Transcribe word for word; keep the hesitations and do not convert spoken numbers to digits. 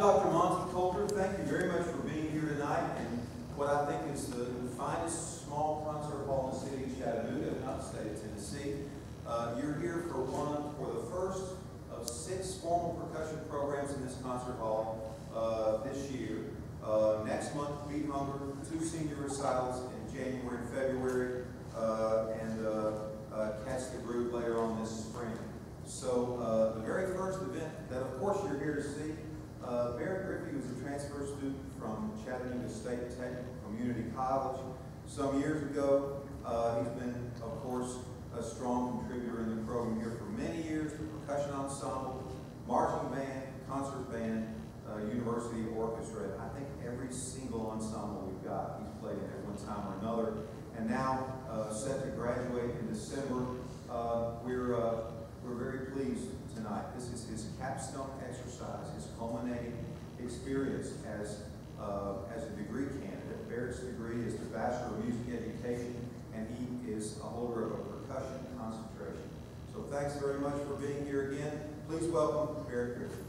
Doctor Monty Coulter. Thank you very much for being here tonight and what I think is the finest small concert hall in the city of Chattanooga, if not the state of Tennessee. Uh, you're here for one for the first of six formal percussion programs in this concert hall uh, this year. Uh, next month, Beat Hunger, two senior recitals in January and February, uh, and uh, uh, Catch the Groove later on this spring. So uh, the very first event that, of course, you're here to see, uh, Barry Griffey was a transfer student from Chattanooga State Tech Community College some years ago. Uh, he's been, of course, a strong contributor in the program here for many years, the percussion ensemble, marching band, concert band, uh, university orchestra. I think every single ensemble we've got, he's played in at one time or another. And now, uh, set to graduate in December, uh, we're uh, We're very pleased tonight. This is his capstone exercise, his culminating experience as, uh, as a degree candidate. Barrett's degree is the Bachelor of Music Education, and he is a holder of a percussion concentration. So thanks very much for being here again. Please welcome Barrett Pritchard.